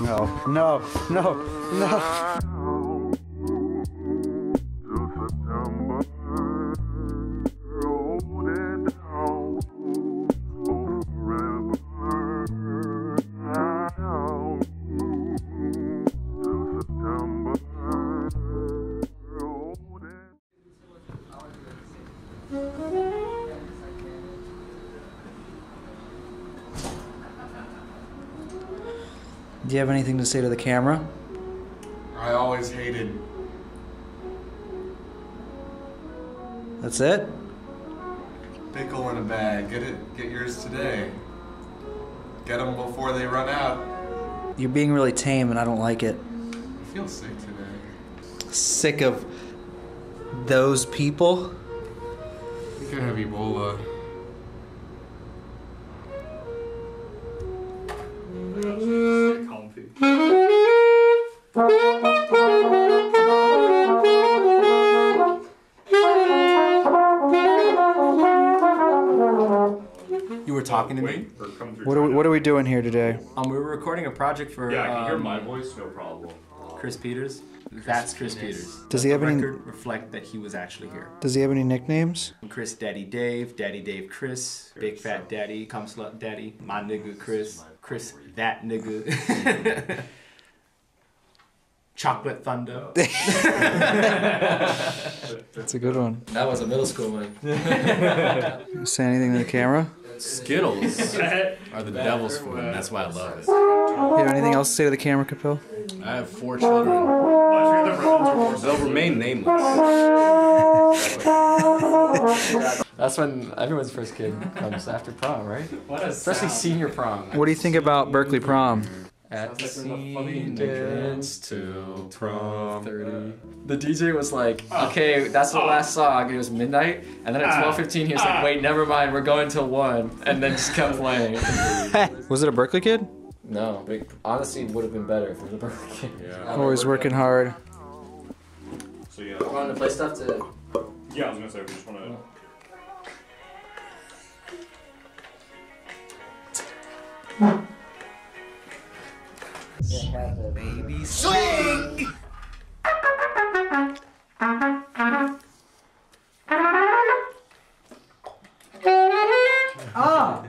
No. Do you have anything to say to the camera? I always hated. That's it? Pickle in a bag. Get it. Get yours today. Get them before they run out. You're being really tame, and I don't like it. I feel sick today. Sick of those people? I think I have Ebola. Talking to me. What are we doing here today? We were recording a project for. Yeah, I can hear my voice, no problem. Chris Peters. That's Chris Peters. Does he have any record reflect that he was actually here? Does he have any nicknames? Chris Daddy Dave, Daddy Dave Chris, Big Fat Daddy, Cum Slut Daddy, My Nigga Chris, Chris That Nigga, Chocolate Thunder. That's a good one. That was a middle school one. Say anything to the camera? Skittles are the devil's food, and that's why I love it. You have anything else to say to the camera, Kapil? I have 4 children. They'll remain nameless. That's when everyone's first kid comes after prom, right? Especially senior prom. What do you think about Berkeley prom? At entrance to prom 30. The DJ was like, okay, that's the last song. It was midnight, and then at 12:15 he was like, wait, never mind, we're going till 1, and then just kept playing. Was it a Berkeley kid? No, but honestly, it would have been better if it was a Berkeley kid. Yeah. Always working hard. So yeah. Wanted to play stuff today. Yeah, I was gonna say we just wanna. Oh. Baby swing! Oh!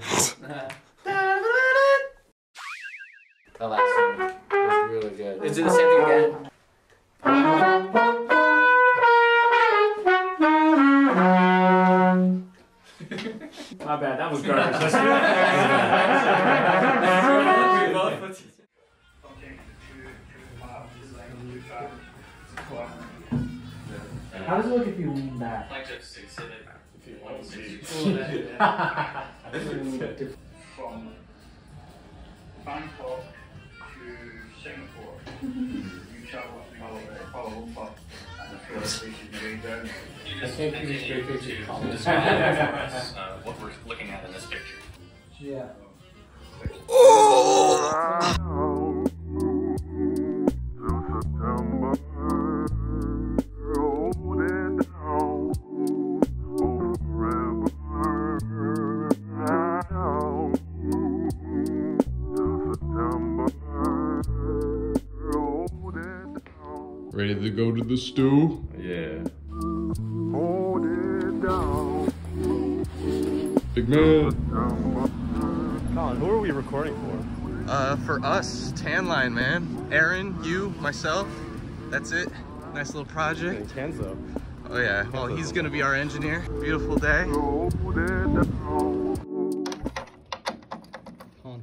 The last one was really good. Let's do the same thing again. My bad, that was garbage. How does it look if you lean back? Like just exhibit. If you want to see. From Bangkok to Singapore, you travel to Kuala Lumpur and the first station you go down. I can't give you straight pictures. What we're looking at in this picture. Yeah. Oh! Ready to go to the stew? Yeah. Hold it down. Big man. Colin, who are we recording for? For us, Tanline, man. Aaron, you, myself. That's it. Nice little project. And Tenzo. Oh yeah. Well, he's gonna be our engineer. Beautiful day. Colin,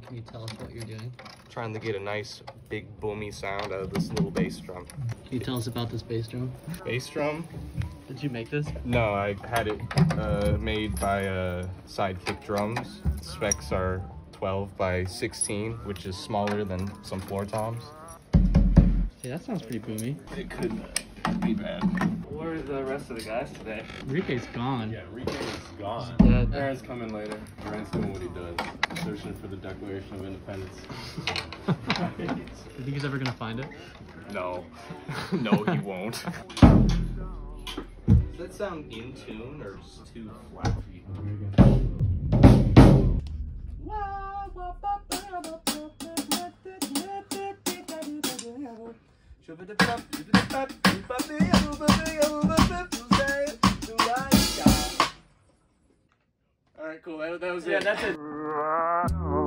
can you tell us what you're doing? Trying to get a nice big boomy sound out of this little bass drum. Can you tell us about this bass drum? Bass drum? Did you make this? No, I had it made by Sidekick Drums. Specs are 12 by 16, which is smaller than some floor toms. Hey, that sounds pretty boomy. It could be bad. Where are the rest of the guys today? Enrique's gone. Yeah, Enrique's gone. Aaron's coming later. Aaron's doing what he does. Searching for the Declaration of Independence. Do you think he's ever gonna find it? No. No, he won't. Does that sound in tune or just too flappy? Alright, cool. That was it. Yeah, that's it.